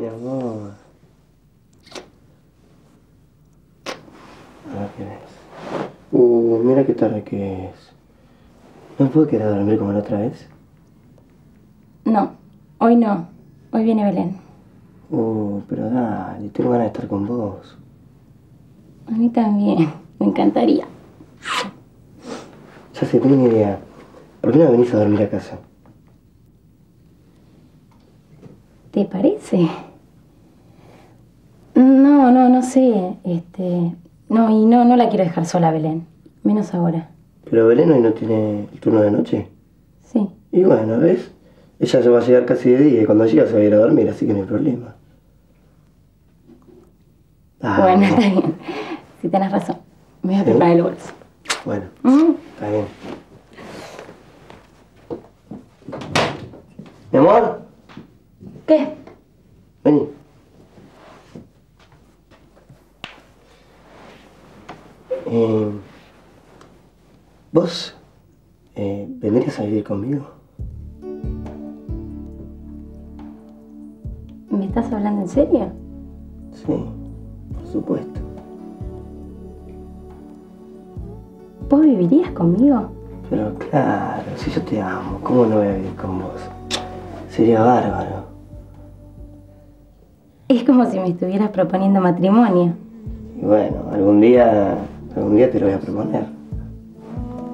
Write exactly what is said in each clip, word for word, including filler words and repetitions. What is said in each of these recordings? Mi amor. A ver qué es. Uh, mira qué tarde que es. ¿No puedo quedar a dormir como la otra vez? No, hoy no. Hoy viene Belén. Uh, pero dale, tengo ganas de estar con vos. A mí también, me encantaría. Ya sé, tengo una idea. ¿Por qué no venís a dormir a casa? ¿Te parece? No, no, no sé. Este, no, y no, no la quiero dejar sola a Belén. Menos ahora. ¿Pero Belén hoy no tiene el turno de noche? Sí. Y bueno, ¿ves? Ella ya va a llegar casi de día y cuando llega se va a ir a dormir, así que no hay problema. Ah, bueno, está bien. Si tenés razón. Me voy a preparar el bolso. Bueno, ¿Mm? Está bien. ¿Mi amor? ¿Qué? Vení. Eh, ¿Vos eh, vendrías a vivir conmigo? ¿Me estás hablando en serio? Sí, por supuesto. ¿Vos vivirías conmigo? Pero claro, si yo te amo, ¿cómo no voy a vivir con vos? Sería bárbaro. Es como si me estuvieras proponiendo matrimonio. Y bueno, algún día, algún día te lo voy a proponer.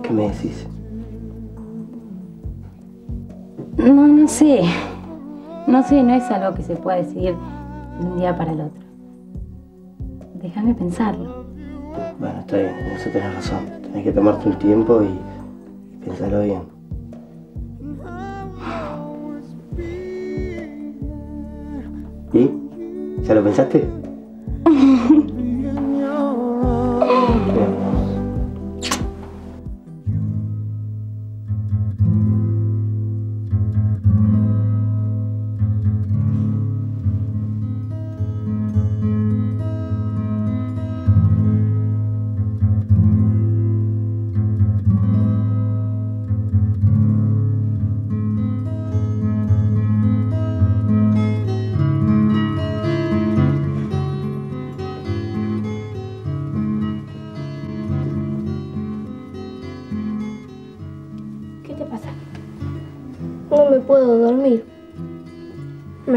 ¿Qué me decís? No, no sé. No sé, no es algo que se pueda decidir de un día para el otro. Déjame pensarlo. Bueno, está bien, en eso tenés razón. Tenés que tomarte un tiempo y, y pensarlo bien. ¿Y? ¿Ya lo pensaste?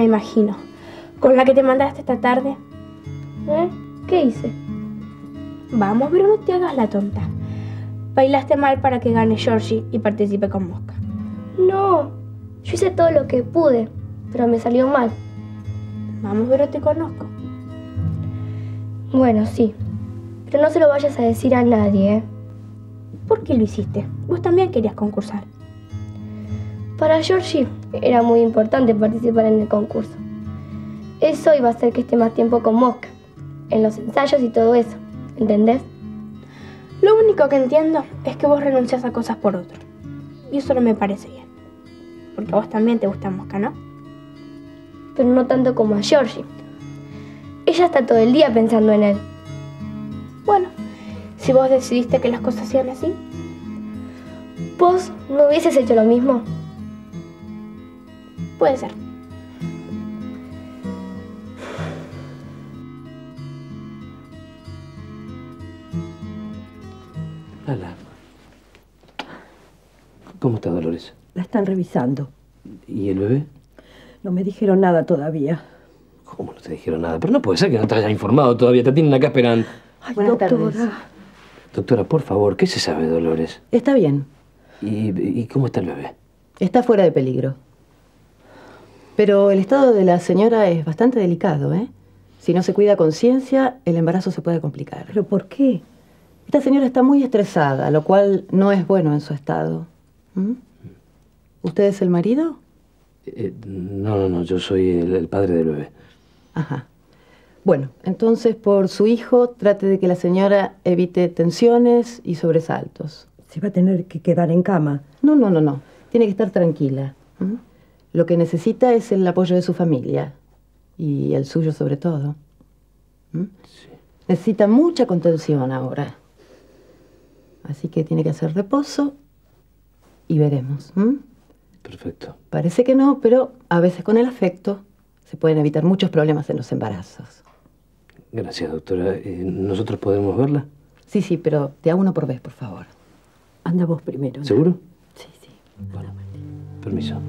Imagino, con la que te mandaste esta tarde. ¿Eh? ¿Qué hice? Vamos, pero no te hagas la tonta. Bailaste mal para que gane Georgie y participe con Mosca. No, yo hice todo lo que pude, pero me salió mal. Vamos, pero te conozco. Bueno, sí, pero no se lo vayas a decir a nadie, ¿eh? ¿Por qué lo hiciste? Vos también querías concursar. Para Georgie era muy importante participar en el concurso. Eso iba a hacer que esté más tiempo con Mosca, en los ensayos y todo eso, ¿entendés? Lo único que entiendo es que vos renunciás a cosas por otro. Y eso no me parece bien. Porque a vos también te gusta Mosca, ¿no? Pero no tanto como a Georgie. Ella está todo el día pensando en él. Bueno, si vos decidiste que las cosas sean así, ¿vos no hubieses hecho lo mismo? Puede ser. Hola. ¿Cómo está Dolores? La están revisando. ¿Y el bebé? No me dijeron nada todavía. ¿Cómo no te dijeron nada? Pero no puede ser que no te hayan informado todavía. Te tienen acá esperando. Ay, buenas doctora. Tardes. Doctora, por favor, ¿qué se sabe de Dolores? Está bien. ¿Y, y cómo está el bebé? Está fuera de peligro. Pero el estado de la señora es bastante delicado, ¿eh? Si no se cuida con ciencia, el embarazo se puede complicar. ¿Pero por qué? Esta señora está muy estresada, lo cual no es bueno en su estado. ¿Mm? ¿Usted es el marido? Eh, no, no, no, yo soy el, el padre del bebé. Ajá. Bueno, entonces por su hijo trate de que la señora evite tensiones y sobresaltos. ¿Se va a tener que quedar en cama? No, no, no, no. Tiene que estar tranquila. ¿Mm? Lo que necesita es el apoyo de su familia. Y el suyo sobre todo. ¿Mm? Sí. Necesita mucha contención ahora. Así que tiene que hacer reposo y veremos. ¿Mm? Perfecto. Parece que no, pero a veces con el afecto Se pueden evitar muchos problemas en los embarazos. Gracias, doctora. ¿Nosotros podemos verla? Sí, sí, pero te hago uno por vez, por favor. Anda vos primero, ¿no? ¿Seguro? Sí, sí. Bueno, permiso.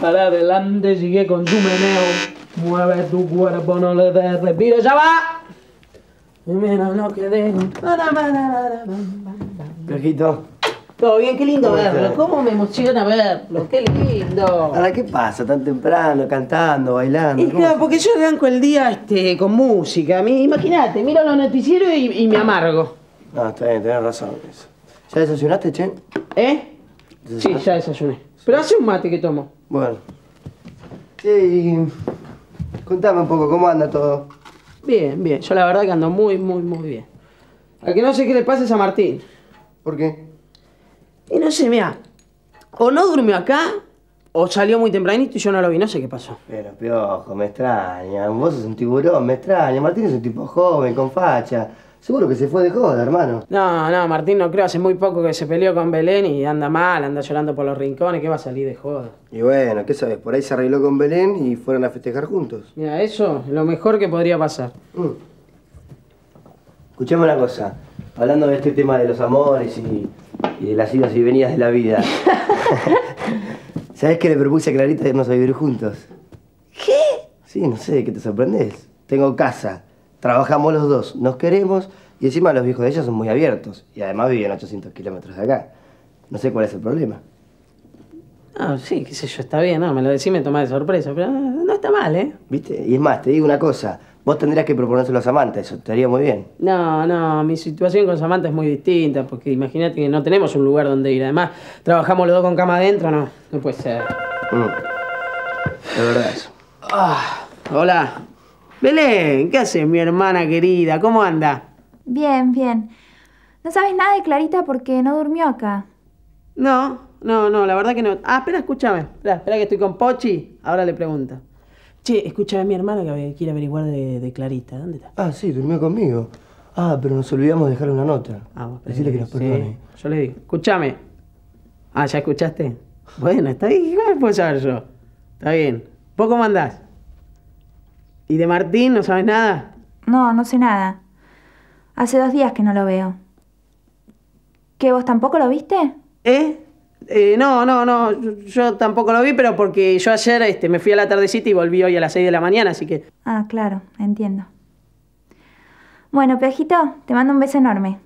Para adelante, sigue con su meneo. Mueve tu cuerpo, no le des respiro, ya va. Y mira lo que dejo. Piojito. Todo bien, qué lindo verlo. Cómo me emociona verlo, qué lindo. Ahora, ¿qué pasa tan temprano, cantando, bailando? Es claro, porque yo arranco el día este, con música. Imagínate, miro los noticieros y, y me amargo. No, está bien, tenés razón. ¿Ya desayunaste, Chen? ¿Eh? Sí, ya desayuné. Pero hace un mate que tomo. Bueno. Sí, contame un poco, ¿cómo anda todo? Bien, bien. Yo la verdad que ando muy, muy, muy bien. A que no sé qué le pasa es a Martín. ¿Por qué? Y no sé, mira. O no durmió acá, o salió muy tempranito y yo no lo vi. No sé qué pasó. Pero, Piojo, me extraña. Vos sos un tiburón, me extraña. Martín es un tipo joven, con facha. Seguro que se fue de joda, hermano. No, no, Martín no creo. Hace muy poco que se peleó con Belén y anda mal, anda llorando por los rincones. ¿Qué va a salir de joda? Y bueno, ¿qué sabes? Por ahí se arregló con Belén y fueron a festejar juntos. Mira, eso es lo mejor que podría pasar. Mm. Escuchame una cosa. Hablando de este tema de los amores y, y de las idas y venidas de la vida. ¿Sabés que le propuse a Clarita irnos a vivir juntos? ¿Qué? Sí, no sé, ¿qué te sorprendés? Tengo casa. Trabajamos los dos, nos queremos y encima los viejos de ella son muy abiertos. Y además viven ochocientos kilómetros de acá. No sé cuál es el problema. Ah, sí, qué sé yo, está bien, ¿no? Me lo decís, me tomás de sorpresa, pero no está mal, ¿eh? ¿Viste? Y es más, te digo una cosa. Vos tendrías que proponérselo a Samantha, eso te haría muy bien. No, no, mi situación con Samantha es muy distinta, porque imagínate que no tenemos un lugar donde ir. Además, trabajamos los dos con cama adentro, no, no puede ser. Mm. De verdad eso. Ah, hola. Belén, ¿qué haces, mi hermana querida? ¿Cómo anda? Bien, bien. No sabes nada de Clarita porque no durmió acá. No, no, no, la verdad que no. Ah, espera, escúchame. Espera, espera que estoy con Pochi. Ahora le pregunto. Che, escúchame a mi hermana que quiere averiguar de, de Clarita. ¿Dónde está? Ah, sí, durmió conmigo. Ah, pero nos olvidamos de dejarle una nota. Ah, vos, decirle que nos perdone. Sí, yo le digo. Escúchame. Ah, ¿ya escuchaste? Bueno, está bien. ¿Cómo puedo saber yo? Está bien. ¿Vos cómo andás? ¿Y de Martín no sabes nada? No, no sé nada. Hace dos días que no lo veo. ¿Qué, vos tampoco lo viste? ¿Eh? eh no, no, no. Yo, yo tampoco lo vi, pero porque yo ayer este, me fui a la tardecita y volví hoy a las seis de la mañana, así que... Ah, claro. Entiendo. Bueno, Piojito, te mando un beso enorme.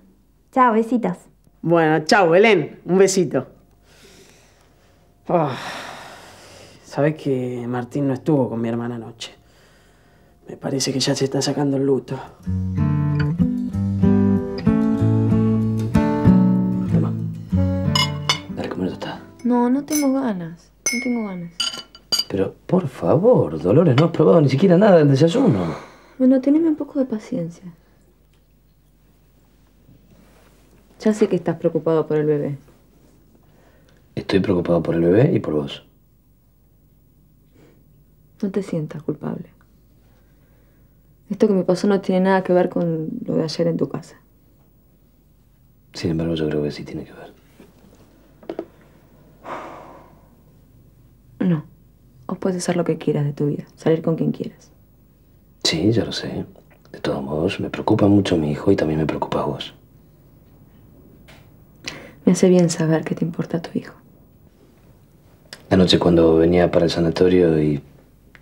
Chao, besitos. Bueno, chao, Belén. Un besito. Oh. Sabés que Martín no estuvo con mi hermana anoche. Me parece que ya se está sacando el luto. Toma. Dale, come una tostada. No, no tengo ganas. No tengo ganas. Pero, por favor, Dolores, no has probado ni siquiera nada del desayuno. Bueno, teneme un poco de paciencia. Ya sé que estás preocupado por el bebé. Estoy preocupado por el bebé y por vos. No te sientas culpable. Esto que me pasó no tiene nada que ver con lo de ayer en tu casa. Sin embargo, yo creo que sí tiene que ver. No. O puedes hacer lo que quieras de tu vida, salir con quien quieras. Sí, ya lo sé. De todos modos, me preocupa mucho mi hijo y también me preocupa a vos. Me hace bien saber que te importa tu hijo. Anoche cuando venía para el sanatorio y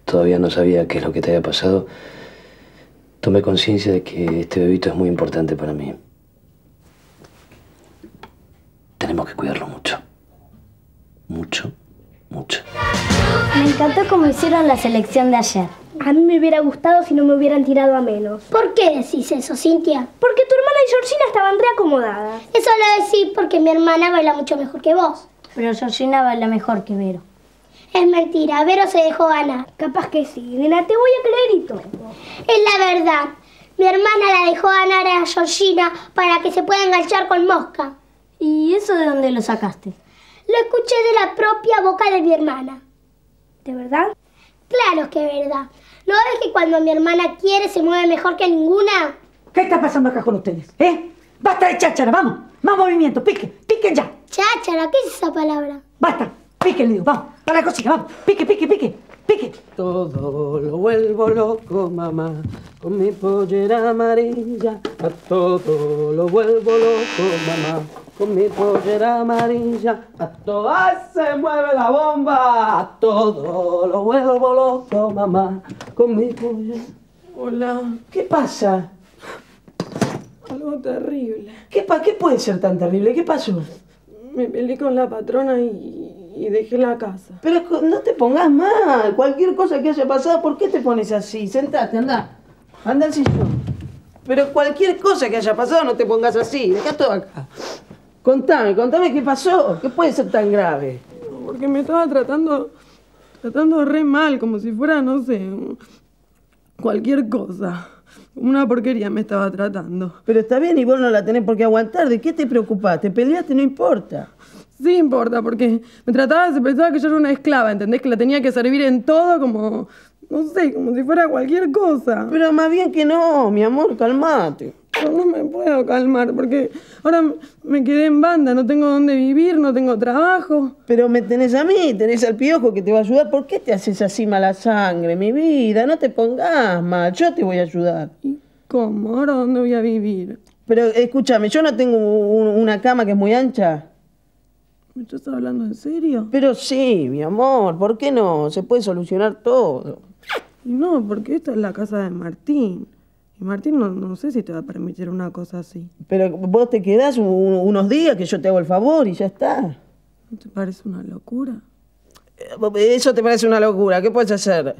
todavía no sabía qué es lo que te había pasado, tomé conciencia de que este bebito es muy importante para mí. Tenemos que cuidarlo mucho. Mucho, mucho. Me encantó cómo hicieron la selección de ayer. A mí me hubiera gustado si no me hubieran tirado a menos. ¿Por qué decís eso, Cintia? Porque tu hermana y Georgina estaban reacomodadas. Eso lo decís porque mi hermana baila mucho mejor que vos. Pero Georgina baila mejor que Vero. Es mentira, Vero se dejó ganar. Capaz que sí, nena, te voy a creer y todo. Es la verdad. Mi hermana la dejó ganar a Georgina para que se pueda enganchar con Mosca. ¿Y eso de dónde lo sacaste? Lo escuché de la propia boca de mi hermana. ¿De verdad? Claro que es verdad. ¿No ves que cuando mi hermana quiere se mueve mejor que ninguna? ¿Qué está pasando acá con ustedes? ¿Eh? ¡Basta de cháchara! ¡Vamos! ¡Más movimiento! ¡Piquen! ¡Piquen ya! Cháchara, ¿qué es esa palabra? ¡Basta! ¡Piquen, le digo! ¡Vamos! ¡Para la cocina! ¡Vamos! ¡Pique, pique, pique! ¡Pique! Todo lo vuelvo loco, mamá, con mi pollera amarilla. A todo lo vuelvo loco, mamá, con mi pollera amarilla. A todas se mueve la bomba. A todo lo vuelvo loco, mamá, con mi pollera. Hola. ¿Qué pasa? Algo terrible. ¿Qué, pa ¿Qué puede ser tan terrible? ¿Qué pasó? Me peleé con la patrona y, y dejé la casa. Pero no te pongas mal. Cualquier cosa que haya pasado, ¿por qué te pones así? Sentate, anda. Anda al sillón. Pero cualquier cosa que haya pasado, no te pongas así. Dejá todo acá. Contame, contame qué pasó. ¿Qué puede ser tan grave? Porque me estaba tratando, tratando re mal, como si fuera, no sé, cualquier cosa. Una porquería me estaba tratando. Pero está bien y vos no la tenés por qué aguantar. ¿De qué te preocupás? ¿Te peleaste? No importa. Sí importa, porque me trataba, se pensaba que yo era una esclava, ¿entendés? Que la tenía que servir en todo como, no sé, como si fuera cualquier cosa. Pero más bien que no, mi amor, calmate. Yo no me puedo calmar porque ahora me quedé en banda, no tengo dónde vivir, no tengo trabajo. Pero me tenés a mí, tenés al piojo que te va a ayudar. ¿Por qué te haces así mala sangre, mi vida? No te pongas mal, yo te voy a ayudar. ¿Y cómo? ¿Ahora dónde voy a vivir? Pero escúchame, yo no tengo un, una cama que es muy ancha. ¿Me estás hablando en serio? Pero sí, mi amor, ¿por qué no? Se puede solucionar todo. No, porque esta es la casa de Martín. Martín, no, no sé si te va a permitir una cosa así. Pero vos te quedás un, unos días que yo te hago el favor y ya está. ¿No te parece una locura? Eso te parece una locura. ¿Qué puedes hacer?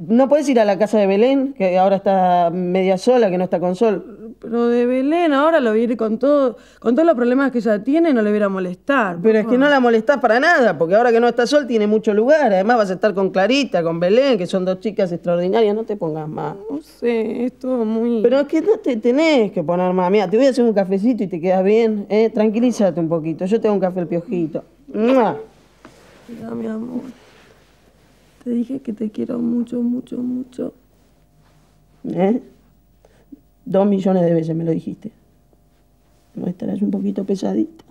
¿No puedes ir a la casa de Belén, que ahora está media sola, que no está con Sol? Pero de Belén ahora lo voy a ir con todo, con todos los problemas que ella tiene, no le voy a molestar. Pero es que no la molestás para nada, porque ahora que no está Sol tiene mucho lugar. Además vas a estar con Clarita, con Belén, que son dos chicas extraordinarias. No te pongas más. No sé, es todo muy... Pero es que no te tenés que poner más. Mira, te voy a hacer un cafecito y te quedas bien, ¿eh? Tranquilízate un poquito. Yo te hago un café al piojito. ¡Mua! Mira, mi amor. Te dije que te quiero mucho, mucho, mucho. ¿Eh? Dos millones de veces me lo dijiste. No estarás un poquito pesadita.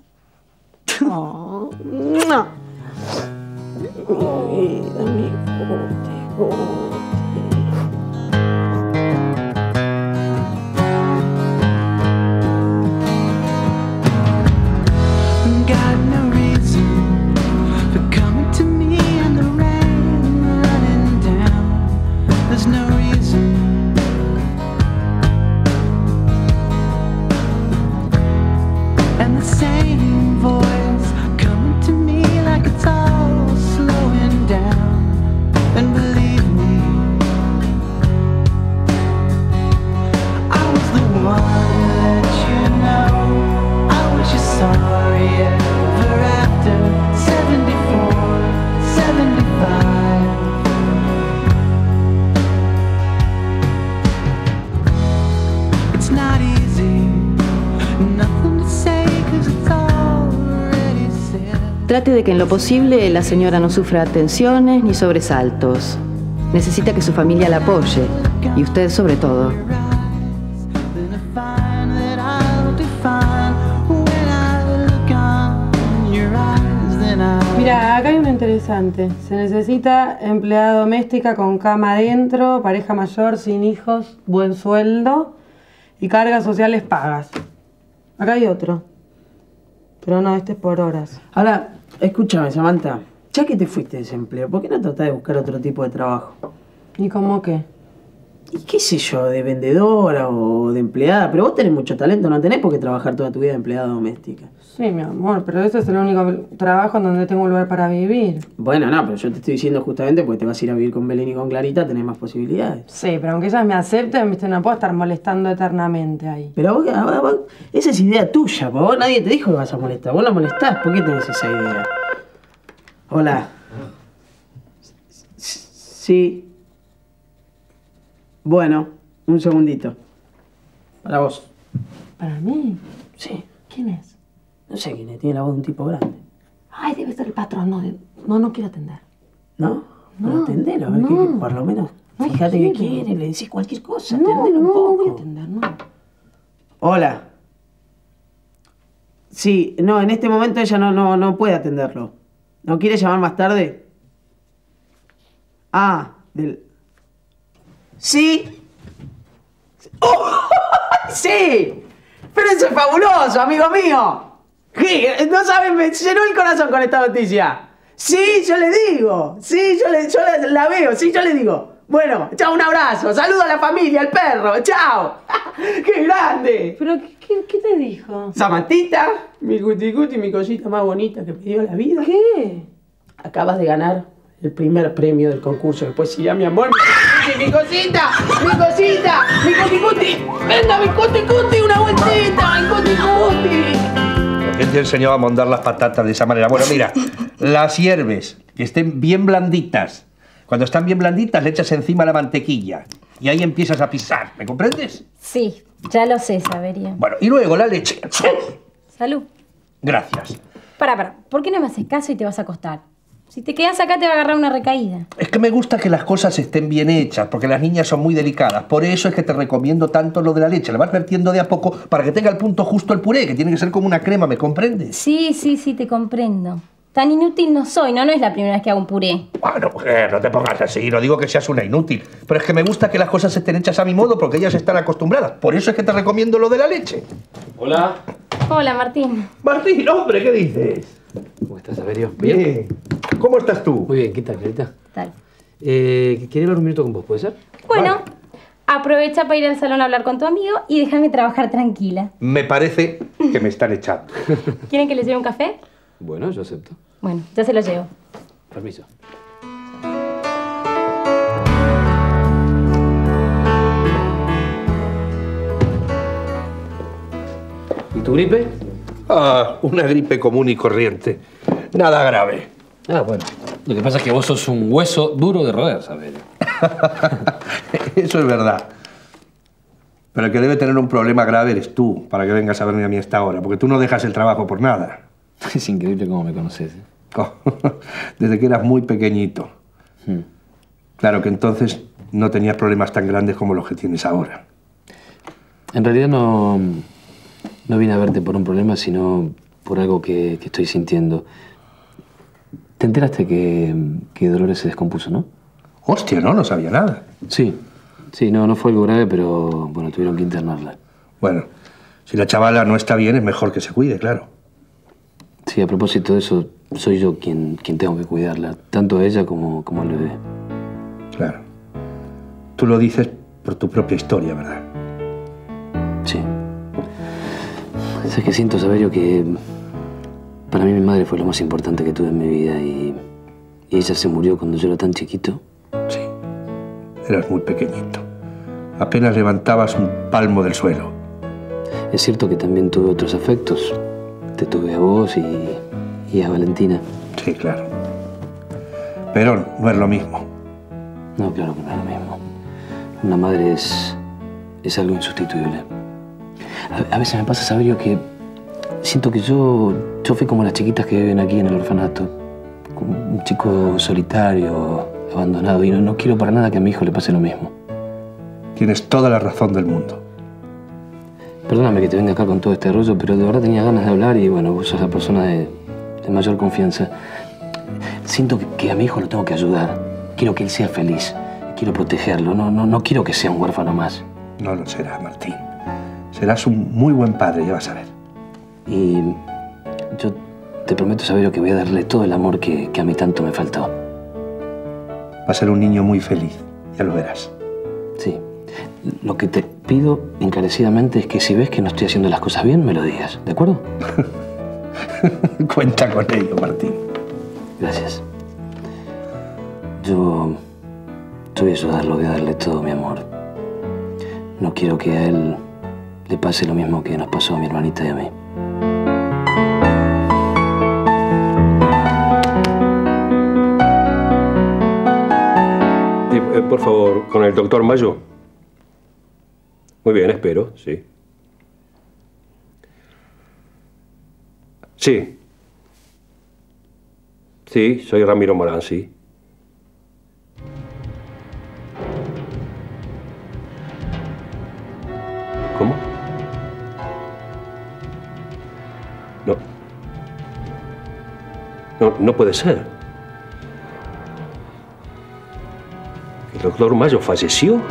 Oh. ¡No! Ay, dame gote, gote. Trate de que en lo posible la señora no sufra tensiones ni sobresaltos. Necesita que su familia la apoye, y usted sobre todo. Mira, acá hay una entrevista. interesante. Se necesita empleada doméstica con cama adentro, pareja mayor, sin hijos, buen sueldo y cargas sociales pagas. Acá hay otro. Pero no, este es por horas. Ahora, escúchame, Samantha. Ya que te fuiste de ese empleo, ¿por qué no tratás de buscar otro tipo de trabajo? ¿Y cómo qué? Y qué sé yo, de vendedora o de empleada. Pero vos tenés mucho talento, no tenés por qué trabajar toda tu vida de empleada doméstica. Sí, mi amor, pero ese es el único trabajo en donde tengo un lugar para vivir. Bueno, no, pero yo te estoy diciendo justamente porque te vas a ir a vivir con Belén y con Clarita, tenés más posibilidades. Sí, pero aunque ellas me acepten, viste, no puedo estar molestando eternamente ahí. Pero vos, vos esa es idea tuya, por vos nadie te dijo que vas a molestar. Vos la molestás, ¿por qué tenés esa idea? Hola. Sí. Bueno, un segundito. Para vos. ¿Para mí? Sí. ¿Quién es? No sé quién es, tiene la voz de un tipo grande. Ay, debe ser el patrón. No, no, no quiero atender. ¿No? No, no atender, a ver no. Que, por lo menos, no fíjate qué quiere, le decís cualquier cosa, no, atender un no, poco. No, no voy a atender, no. Hola. Sí, no, en este momento ella no, no, no puede atenderlo. ¿No quiere llamar más tarde? Ah, del... Sí. ¡Oh! ¡Sí! Pero eso es fabuloso, amigo mío. No saben, me llenó el corazón con esta noticia. Sí, yo le digo. Sí, yo, le, yo la, la veo. Sí, yo le digo. Bueno, chao, un abrazo. Saludo a la familia, al perro. Chao. ¡Qué grande! ¿Pero qué, qué, qué te dijo? Samantita, mi cuticuti, mi cosita más bonita que me dio la vida. ¿Qué? Acabas de ganar el primer premio del concurso. Después irá mi amor. Mi, mi cosita, mi cosita, mi cuticuti. Venga, mi cuticuti, una vueltita, mi cuticuti. ¿Quién te enseñó a mondar las patatas de esa manera? Bueno, mira, las hierves, que estén bien blanditas. Cuando están bien blanditas, le echas encima la mantequilla. Y ahí empiezas a pisar. ¿Me comprendes? Sí, ya lo sé, Saverio. Bueno, y luego la leche. Salud. Gracias. Pará, pará. ¿Por qué no me haces caso y te vas a acostar? Si te quedas acá, te va a agarrar una recaída. Es que me gusta que las cosas estén bien hechas, porque las niñas son muy delicadas. Por eso es que te recomiendo tanto lo de la leche. La vas vertiendo de a poco para que tenga el punto justo el puré, que tiene que ser como una crema, ¿me comprendes? Sí, sí, sí, te comprendo. Tan inútil no soy, ¿no? No es la primera vez que hago un puré. Bueno, mujer, no te pongas así. No digo que seas una inútil. Pero es que me gusta que las cosas estén hechas a mi modo porque ellas están acostumbradas. Por eso es que te recomiendo lo de la leche. Hola. Hola, Martín. Martín, hombre, ¿qué dices? ¿Cómo estás, Saverio? Bien. Bien. ¿Cómo estás tú? Muy bien, ¿qué tal, Clarita? ¿Qué tal? Eh, quería hablar un minuto con vos, ¿puede ser? Bueno, vale. Aprovecha para ir al salón a hablar con tu amigo y déjame trabajar tranquila. Me parece que me están echando. ¿Quieren que les lleve un café? Bueno, yo acepto. Bueno, ya se lo llevo. Permiso. ¿Y tu gripe? Ah, una gripe común y corriente. Nada grave. Ah, bueno. Lo que pasa es que vos sos un hueso duro de roer, Saverio. Eso es verdad. Pero el que debe tener un problema grave eres tú, para que vengas a verme a mí a esta hora, porque tú no dejas el trabajo por nada. Es increíble cómo me conoces, ¿eh? Oh, desde que eras muy pequeñito. Hmm. Claro que entonces no tenías problemas tan grandes como los que tienes ahora. En realidad no... No vine a verte por un problema, sino por algo que, que estoy sintiendo. ¿Te enteraste que, que Dolores se descompuso, no? Hostia, no, no sabía nada. Sí, sí, no, no fue algo grave, pero bueno, tuvieron que internarla. Bueno, si la chavala no está bien, es mejor que se cuide, claro. Sí, a propósito de eso, soy yo quien, quien tengo que cuidarla, tanto a ella como, como al bebé. Claro. Tú lo dices por tu propia historia, ¿verdad? Sí. ¿Sabes qué siento, Saverio? Que para mí mi madre fue lo más importante que tuve en mi vida y, y ella se murió cuando yo era tan chiquito. Sí, eras muy pequeñito. Apenas levantabas un palmo del suelo. Es cierto que también tuve otros afectos. Te tuve a vos y, y a Valentina. Sí, claro. Pero no es lo mismo. No, claro que no es lo mismo. Una madre es, es algo insustituible. A veces me pasa, Saverio, que siento que yo, yo fui como las chiquitas que viven aquí en el orfanato. Como un chico solitario, abandonado. Y no, no quiero para nada que a mi hijo le pase lo mismo. Tienes toda la razón del mundo. Perdóname que te venga acá con todo este rollo, pero de verdad tenía ganas de hablar y, bueno, vos sos la persona de, de mayor confianza. Siento que a mi hijo lo tengo que ayudar. Quiero que él sea feliz. Quiero protegerlo. No, no, no quiero que sea un huérfano más. No lo será, Martín. Serás un muy buen padre, ya vas a ver. Y yo te prometo, Saverio, que voy a darle todo el amor que, que a mí tanto me faltó. Va a ser un niño muy feliz, ya lo verás. Sí. Lo que te pido encarecidamente es que si ves que no estoy haciendo las cosas bien, me lo digas, ¿de acuerdo? Cuenta con ello, Martín. Gracias. Yo... yo voy a ayudarlo, voy a darle todo mi amor. No quiero que a él le pase lo mismo que nos pasó a mi hermanita y a mí. Eh, eh, por favor, con el doctor Mayo. Muy bien, espero, sí. Sí. Sí, soy Ramiro Morán, sí. ¿Cómo? No. No, no puede ser. ¿El doctor Mayo falleció?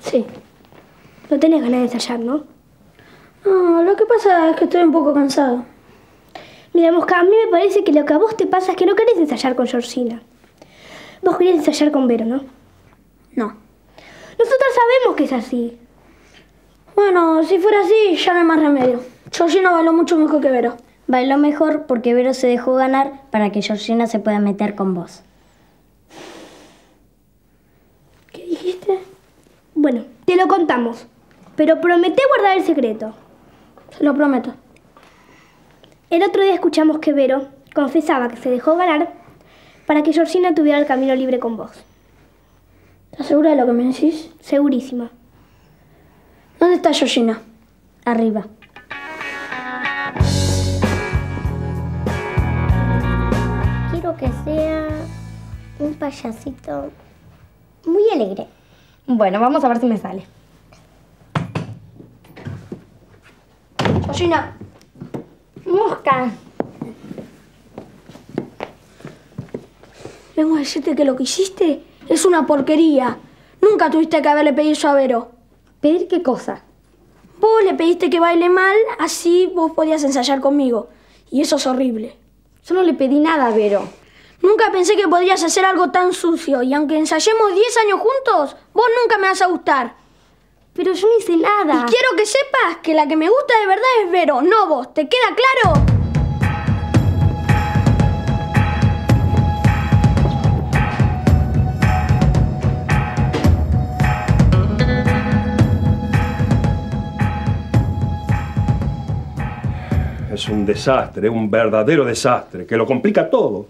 Sí. No tenés ganas de ensayar, ¿no? No, lo que pasa es que estoy un poco cansado. Mira, Mosca, a mí me parece que lo que a vos te pasa es que no querés ensayar con Georgina. Vos querés ensayar con Vero, ¿no? No. Nosotras sabemos que es así. Bueno, si fuera así, ya no hay más remedio. Georgina bailó mucho mejor que Vero. Bailó mejor porque Vero se dejó ganar para que Georgina se pueda meter con vos. Bueno, te lo contamos, pero prometé guardar el secreto. Se lo prometo. El otro día escuchamos que Vero confesaba que se dejó ganar para que Georgina tuviera el camino libre con vos. ¿Estás segura de lo que me decís? Segurísima. ¿Dónde está Georgina? Arriba. Quiero que sea un payasito muy alegre. Bueno, vamos a ver si me sale. Georgina. Mosca. Vengo a decirte que lo que hiciste es una porquería. Nunca tuviste que haberle pedido eso a Vero. ¿Pedir qué cosa? Vos le pediste que baile mal, así vos podías ensayar conmigo. Y eso es horrible. Yo no le pedí nada a Vero. Nunca pensé que podrías hacer algo tan sucio. Y aunque ensayemos diez años juntos, vos nunca me vas a gustar. Pero yo no hice nada. Y quiero que sepas que la que me gusta de verdad es Vero, no vos. ¿Te queda claro? Es un desastre, un verdadero desastre, que lo complica todo.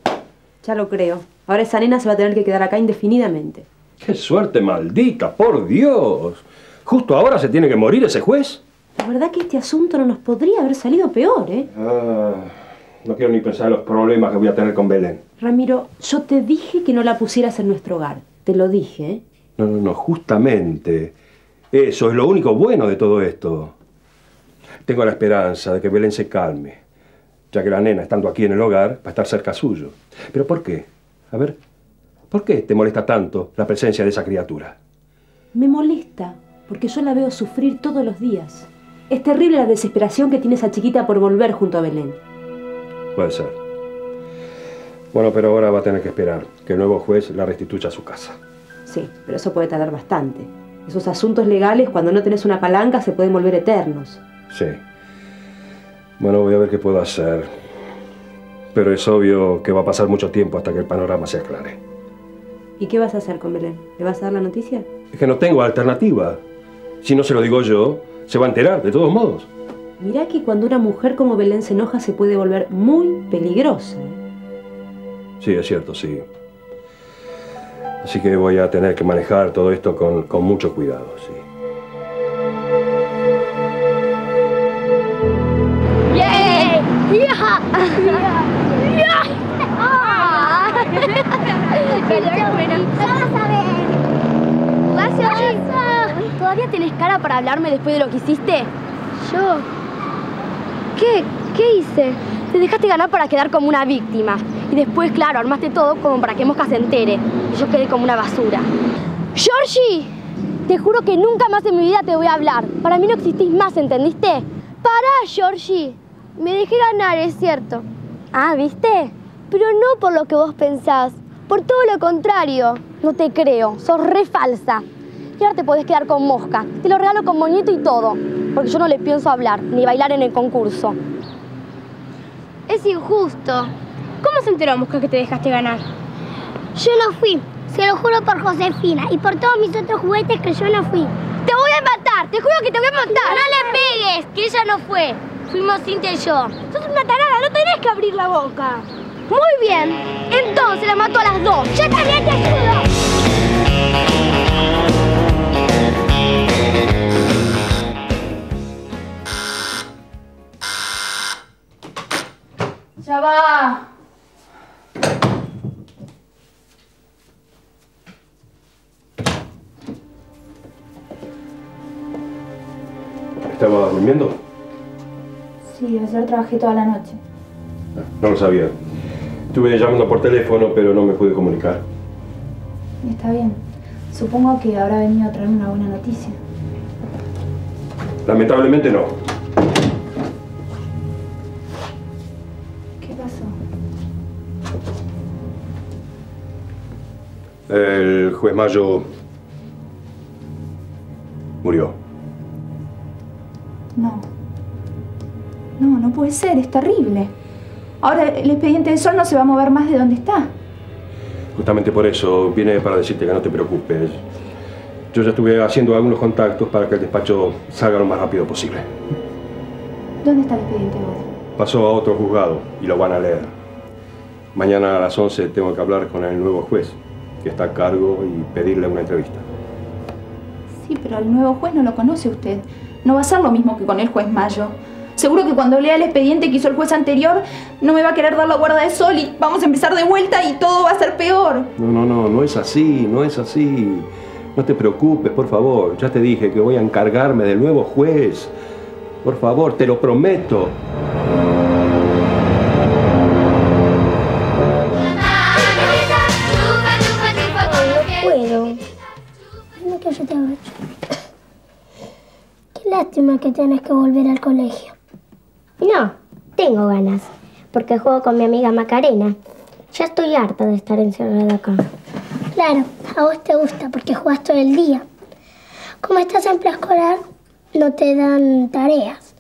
Ya lo creo. Ahora esa nena se va a tener que quedar acá indefinidamente. ¡Qué suerte maldita, por Dios! ¿Justo ahora se tiene que morir ese juez? La verdad que este asunto no nos podría haber salido peor, ¿eh? Ah, no quiero ni pensar en los problemas que voy a tener con Belén. Ramiro, yo te dije que no la pusieras en nuestro hogar. Te lo dije, ¿eh? No, no, no, justamente. Eso es lo único bueno de todo esto. Tengo la esperanza de que Belén se calme, ya que la nena, estando aquí en el hogar, va a estar cerca suyo. ¿Pero por qué? A ver, ¿por qué te molesta tanto la presencia de esa criatura? Me molesta, porque yo la veo sufrir todos los días. Es terrible la desesperación que tiene esa chiquita por volver junto a Belén. Puede ser. Bueno, pero ahora va a tener que esperar que el nuevo juez la restituya a su casa. Sí, pero eso puede tardar bastante. Esos asuntos legales, cuando no tenés una palanca, se pueden volver eternos. Sí. Bueno, voy a ver qué puedo hacer. Pero es obvio que va a pasar mucho tiempo hasta que el panorama se aclare. ¿Y qué vas a hacer con Belén? ¿Le vas a dar la noticia? Es que no tengo alternativa. Si no se lo digo yo, se va a enterar, de todos modos. Mirá que cuando una mujer como Belén se enoja, se puede volver muy peligrosa. Sí, es cierto, sí. Así que voy a tener que manejar todo esto con, con mucho cuidado, sí. ¡Yay! ¡Ya! ¡Ya! ¡Ah! ¡Qué bueno! ¡Ya vas a ver! ¡Vas a ver! ¿Todavía tenés cara para hablarme después de lo que hiciste? ¿Yo? ¿Qué? ¿Qué hice? Te dejaste ganar para quedar como una víctima. Y después, claro, armaste todo como para que Mosca se entere. Y yo quedé como una basura. ¡Georgie! Te juro que nunca más en mi vida te voy a hablar. Para mí no existís más, ¿entendiste? ¡Pará, Georgie! Me dejé ganar, es cierto. Ah, ¿viste? Pero no por lo que vos pensás. Por todo lo contrario. No te creo. Sos re falsa. Y ahora te podés quedar con Mosca. Te lo regalo con moñito y todo. Porque yo no le pienso hablar, ni bailar en el concurso. Es injusto. ¿Cómo se enteró, Mosca, que te dejaste ganar? Yo no fui. Se lo juro por Josefina y por todos mis otros juguetes que yo no fui. ¡Te voy a matar! ¡Te juro que te voy a matar! ¡No le pegues! Que ella no fue. Fuimos Cintia y yo. ¡Sos una tarada! ¡No tenés que abrir la boca! Muy bien. Entonces la mato a las dos. ¡Yo también te ayudo! ¡Ya va! ¿Estabas durmiendo? Sí, ayer trabajé toda la noche. Ah, no lo sabía. Estuve llamando por teléfono, pero no me pude comunicar. Está bien. Supongo que habrá venido a traerme una buena noticia. Lamentablemente no. ¿Qué pasó? El juez Mayo murió. No. No, no puede ser, es terrible. Ahora el expediente de Sol no se va a mover más de donde está. Justamente por eso, vine para decirte que no te preocupes. Yo ya estuve haciendo algunos contactos para que el despacho salga lo más rápido posible. ¿Dónde está el expediente ahora? Pasó a otro juzgado y lo van a leer. Mañana a las once tengo que hablar con el nuevo juez, que está a cargo, y pedirle una entrevista. Sí, pero al nuevo juez no lo conoce usted. No va a ser lo mismo que con el juez Mayo. Seguro que cuando lea el expediente que hizo el juez anterior, no me va a querer dar la guarda de Sol y vamos a empezar de vuelta y todo va a ser peor. No, no, no, no es así, no es así. No te preocupes, por favor. Ya te dije que voy a encargarme del nuevo juez. Por favor, te lo prometo. Bueno, no que yo te hago esto. Lástima que tienes que volver al colegio. No, tengo ganas, porque juego con mi amiga Macarena. Ya estoy harta de estar encerrada acá. Claro, a vos te gusta porque jugás todo el día. Como estás en preescolar, no te dan tareas.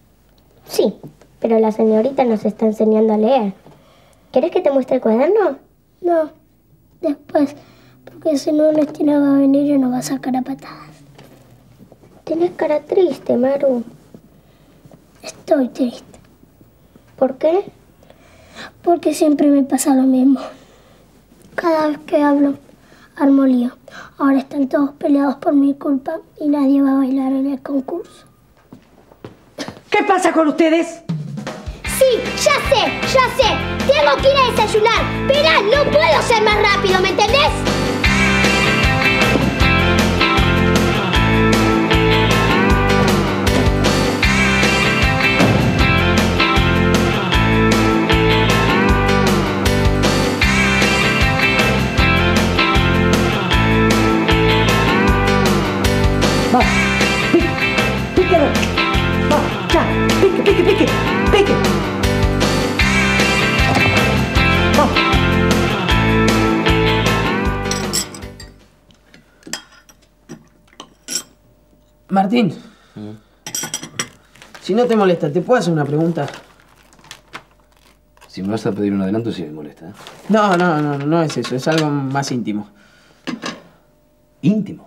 Sí, pero la señorita nos está enseñando a leer. ¿Querés que te muestre el cuaderno? No, después, porque si no, Ernestina va a venir y nos va a sacar a patadas. Tienes cara triste, Maru. Estoy triste. ¿Por qué? Porque siempre me pasa lo mismo. Cada vez que hablo, armo lío. Ahora están todos peleados por mi culpa y nadie va a bailar en el concurso. ¿Qué pasa con ustedes? Sí, ya sé, ya sé. Tengo que ir a desayunar. Mirá, no puedo ser más rápido, ¿me entendés? Vamos, pique, pique, vamos, ya, pique, pique, pique, pique. Vamos. Martín, ¿sí? Si no te molesta, ¿te puedo hacer una pregunta? Si me vas a pedir un adelanto, sí me molesta, ¿eh? No, no, no, no es eso, es algo más íntimo. ¿Íntimo?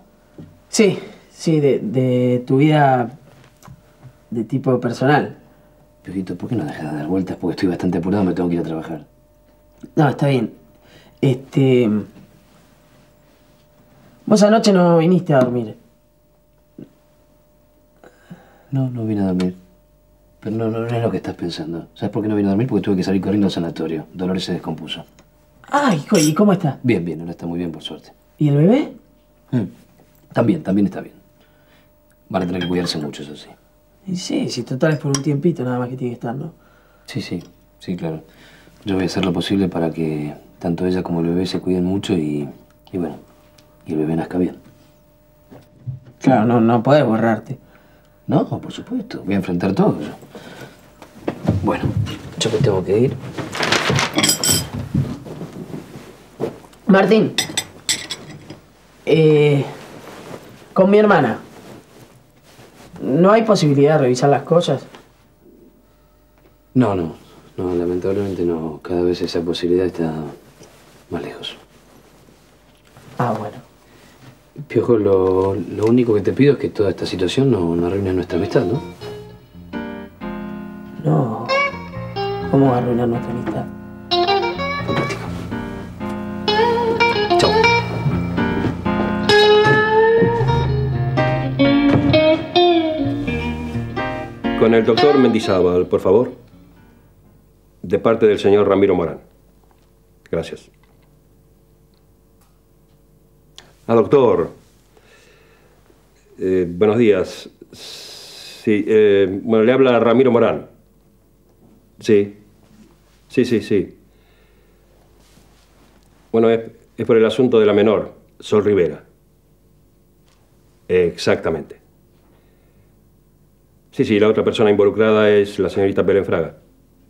Sí. Sí, de, de tu vida de tipo personal. Piojito, ¿por qué no dejas de dar vueltas? Porque estoy bastante apurado, me tengo que ir a trabajar. No, está bien. Este... Vos anoche no viniste a dormir. No, no vine a dormir. Pero no, no, no es lo que estás pensando. ¿Sabes por qué no vine a dormir? Porque tuve que salir corriendo al sanatorio. Dolores se descompuso. Ay, ah, ¿y cómo está? Bien, bien. Ahora está muy bien, por suerte. ¿Y el bebé? Mm. También, también está bien. Van a tener que cuidarse mucho, eso sí. Y sí, si total es por un tiempito nada más que tiene que estar, ¿no? Sí, sí. Sí, claro. Yo voy a hacer lo posible para que tanto ella como el bebé se cuiden mucho y, y bueno, y el bebé nazca bien. Claro, no, no podés borrarte. No, por supuesto. Voy a enfrentar todo eso. Bueno, yo me tengo que ir. Martín. Eh, con mi hermana. ¿No hay posibilidad de revisar las cosas? No, no. No, lamentablemente no. Cada vez esa posibilidad está más lejos. Ah, bueno. Piojo, lo, lo único que te pido es que toda esta situación no, no arruine nuestra amistad, ¿no? No. ¿Cómo va a arruinar nuestra amistad? Fantástico. Chau. Con el doctor Mendizábal, por favor. De parte del señor Ramiro Morán. Gracias. Ah, doctor. Eh, buenos días. Sí, eh, bueno, le habla Ramiro Morán. Sí. Sí, sí, sí. Bueno, es, es por el asunto de la menor, Sol Rivera. Exactamente. Sí, sí, la otra persona involucrada es la señorita Belén Fraga.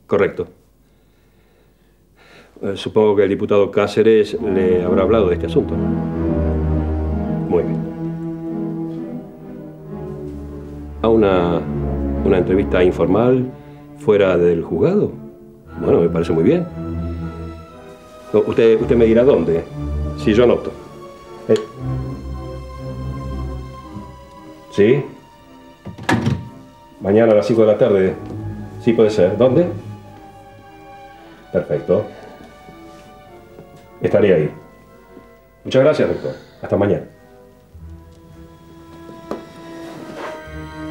Correcto. Eh, supongo que el diputado Cáceres le habrá hablado de este asunto. Muy bien. ¿A una, una entrevista informal fuera del juzgado? Bueno, me parece muy bien. No, usted, usted me dirá dónde, si yo anoto. Eh. ¿Sí? Mañana a las cinco de la tarde. Sí, puede ser. ¿Dónde? Perfecto. Estaré ahí. Muchas gracias, doctor. Hasta mañana.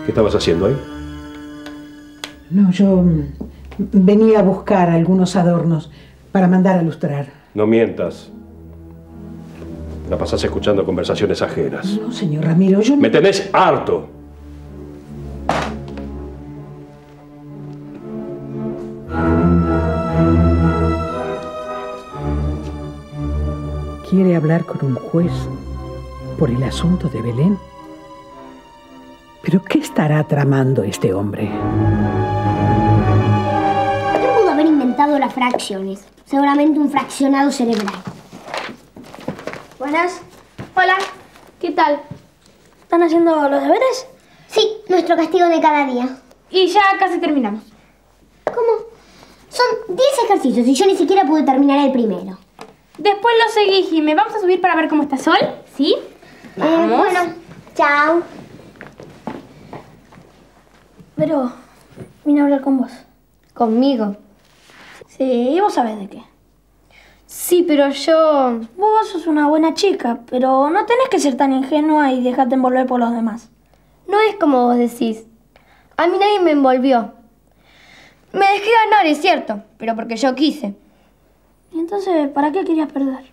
¿Qué estabas haciendo ahí? No, yo venía a buscar algunos adornos para mandar a lustrar. No mientas. La pasás escuchando conversaciones ajenas. No, señor Ramiro, yo... ¡Me tenés harto! ¿Quiere hablar con un juez por el asunto de Belén? ¿Pero qué estará tramando este hombre? ¿Quién pudo haber inventado las fracciones? Seguramente un fraccionado cerebral. Buenas. Hola. ¿Qué tal? ¿Están haciendo los deberes? Sí, nuestro castigo de cada día. Y ya casi terminamos. ¿Cómo? Son diez ejercicios y yo ni siquiera pude terminar el primero. Después lo seguí, Jimé. ¿Vamos a subir para ver cómo está Sol? ¿Sí? Vamos. Eh, bueno, chao. Pero vine a hablar con vos. ¿Conmigo? Sí, vos sabés de qué. Sí, pero yo... Vos sos una buena chica, pero no tenés que ser tan ingenua y dejarte envolver por los demás. No es como vos decís. A mí nadie me envolvió. Me dejé ganar, es cierto, pero porque yo quise. ¿Y entonces para qué querías perder?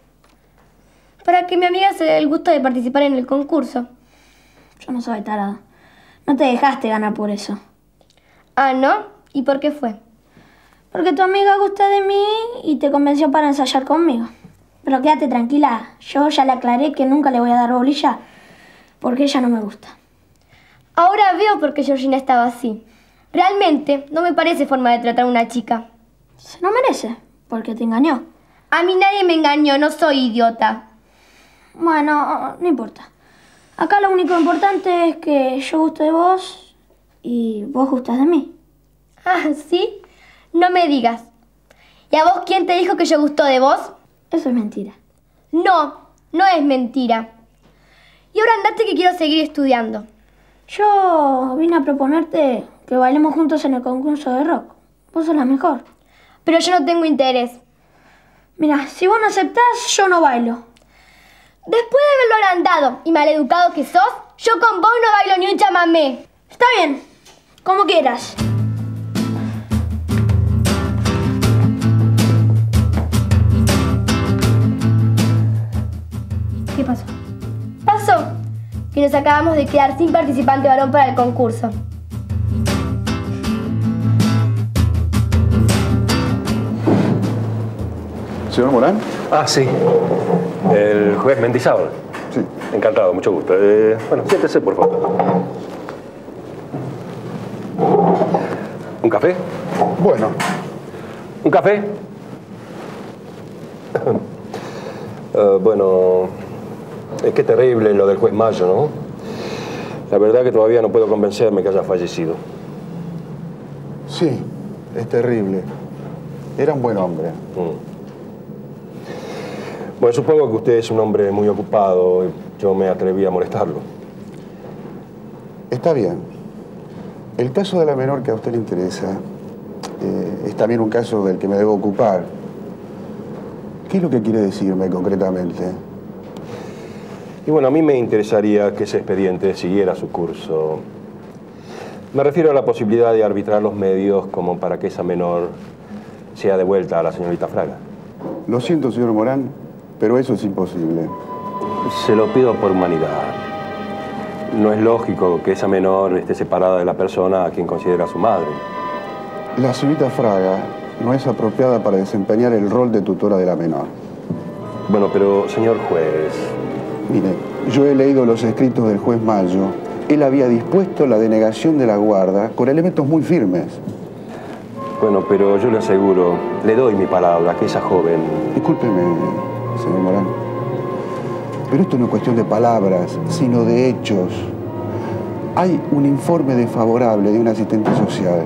Para que mi amiga se dé el gusto de participar en el concurso. Yo no soy tarada. No te dejaste ganar por eso. Ah, ¿no? ¿Y por qué fue? Porque tu amiga gusta de mí y te convenció para ensayar conmigo. Pero quédate tranquila. Yo ya le aclaré que nunca le voy a dar bolilla porque ella no me gusta. Ahora veo por qué Georgina estaba así. Realmente no me parece forma de tratar a una chica. Se lo merece. Porque te engañó. A mí nadie me engañó, no soy idiota. Bueno, no importa. Acá lo único importante es que yo gusto de vos y vos gustas de mí. Ah, ¿sí? No me digas. ¿Y a vos quién te dijo que yo gusto de vos? Eso es mentira. No, no es mentira. Y ahora andate que quiero seguir estudiando. Yo vine a proponerte que bailemos juntos en el concurso de rock. Vos sos la mejor. Pero yo no tengo interés. Mira, si vos no aceptás, yo no bailo. Después de verlo agrandado y maleducado que sos, yo con vos no bailo ni un chamamé. Está bien, como quieras. ¿Qué pasó? Pasó que nos acabamos de quedar sin participante varón para el concurso. ¿Señor Morán? Ah, sí. El juez Mendizábal. Sí. Encantado, mucho gusto. Eh, bueno, siéntese, por favor. ¿Un café? Bueno. ¿Un café? uh, bueno, es que es terrible lo del juez Mayo, ¿no? La verdad que todavía no puedo convencerme que haya fallecido. Sí, es terrible. Era un buen hombre. Mm. Bueno, supongo que usted es un hombre muy ocupado. Yo me atreví a molestarlo. Está bien. El caso de la menor que a usted le interesa eh, es también un caso del que me debo ocupar. ¿Qué es lo que quiere decirme concretamente? Y bueno, a mí me interesaría que ese expediente siguiera su curso. Me refiero a la posibilidad de arbitrar los medios como para que esa menor sea devuelta a la señorita Fraga. Lo siento, señor Morán, pero eso es imposible. Se lo pido por humanidad. No es lógico que esa menor esté separada de la persona a quien considera su madre. La señorita Fraga no es apropiada para desempeñar el rol de tutora de la menor. Bueno, pero, señor juez... Mire, yo he leído los escritos del juez Mayo. Él había dispuesto la denegación de la guarda con elementos muy firmes. Bueno, pero yo le aseguro, le doy mi palabra, que esa joven... Discúlpeme, señor Morán, pero esto no es cuestión de palabras, sino de hechos. Hay un informe desfavorable de un asistente social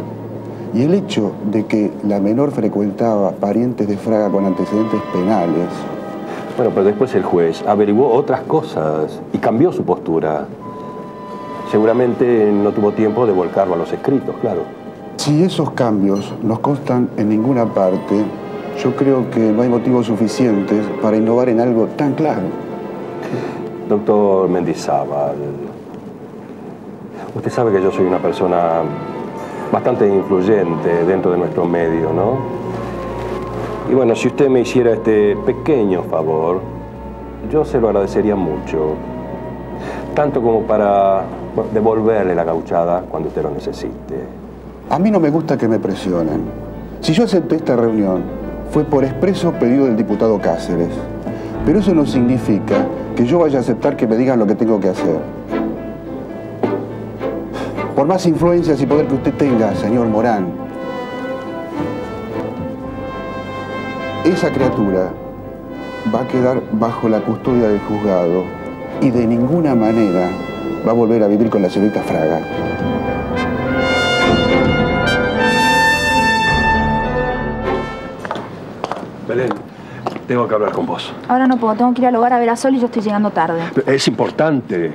y el hecho de que la menor frecuentaba parientes de Fraga con antecedentes penales... Bueno, pero después el juez averiguó otras cosas y cambió su postura. Seguramente no tuvo tiempo de volcarlo a los escritos, claro. Si esos cambios no constan en ninguna parte, yo creo que no hay motivos suficientes para innovar en algo tan claro. Doctor Mendizábal, usted sabe que yo soy una persona bastante influyente dentro de nuestro medio, ¿no? Y bueno, si usted me hiciera este pequeño favor, yo se lo agradecería mucho. Tanto como para bueno, devolverle la gauchada cuando usted lo necesite. A mí no me gusta que me presionen. Si yo acepté esta reunión, fue por expreso pedido del diputado Cáceres. Pero eso no significa que yo vaya a aceptar que me digan lo que tengo que hacer. Por más influencias y poder que usted tenga, señor Morán, esa criatura va a quedar bajo la custodia del juzgado y de ninguna manera va a volver a vivir con la señorita Fraga. Belén, tengo que hablar con vos. Ahora no puedo, tengo que ir al hogar a ver a Sol y yo estoy llegando tarde. Es importante.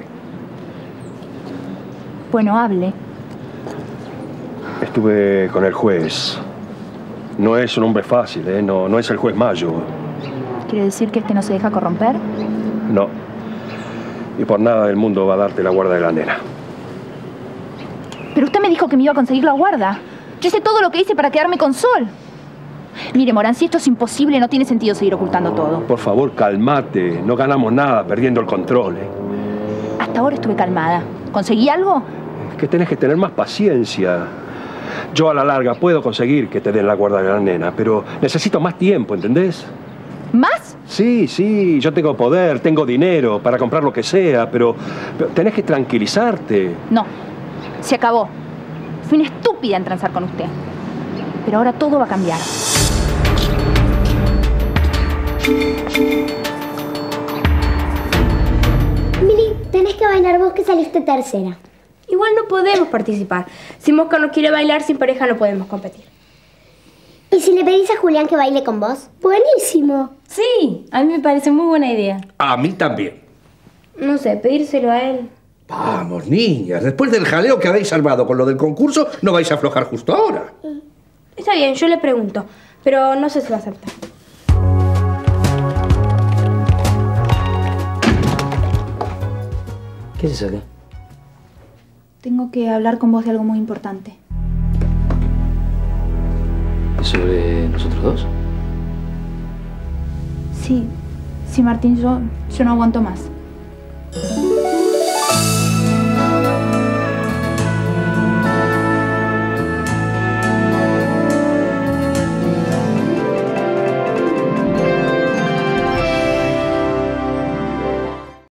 Bueno, hable. Estuve con el juez. No es un hombre fácil, ¿eh? No, no es el juez Mayo. ¿Quiere decir que este no se deja corromper? No. Y por nada del mundo va a darte la guarda de la nena. Pero usted me dijo que me iba a conseguir la guarda. Yo hice todo lo que hice para quedarme con Sol. Mire, Morán, si esto es imposible, no tiene sentido seguir ocultando no, todo. Por favor, calmate. No ganamos nada perdiendo el control. ¿eh? Hasta ahora estuve calmada. ¿Conseguí algo? Es que tenés que tener más paciencia. Yo a la larga puedo conseguir que te den la guarda de la nena, pero necesito más tiempo, ¿entendés? ¿Más? Sí, sí. Yo tengo poder, tengo dinero para comprar lo que sea, pero, pero tenés que tranquilizarte. No. Se acabó. Fui una estúpida en transar con usted. Pero ahora todo va a cambiar. Mili, tenés que bailar vos que saliste tercera. Igual no podemos participar. Si Mosca no quiere bailar, sin pareja no podemos competir. ¿Y si le pedís a Julián que baile con vos? ¡Buenísimo! Sí, a mí me parece muy buena idea. A mí también. No sé, pedírselo a él. Vamos, niñas. Después del jaleo que habéis salvado con lo del concurso, no vais a aflojar justo ahora. Está bien, yo le pregunto. Pero no sé si lo acepta. ¿Qué haces acá? Tengo que hablar con vos de algo muy importante. ¿Es sobre nosotros dos? Sí, sí, Martín, yo, yo no aguanto más.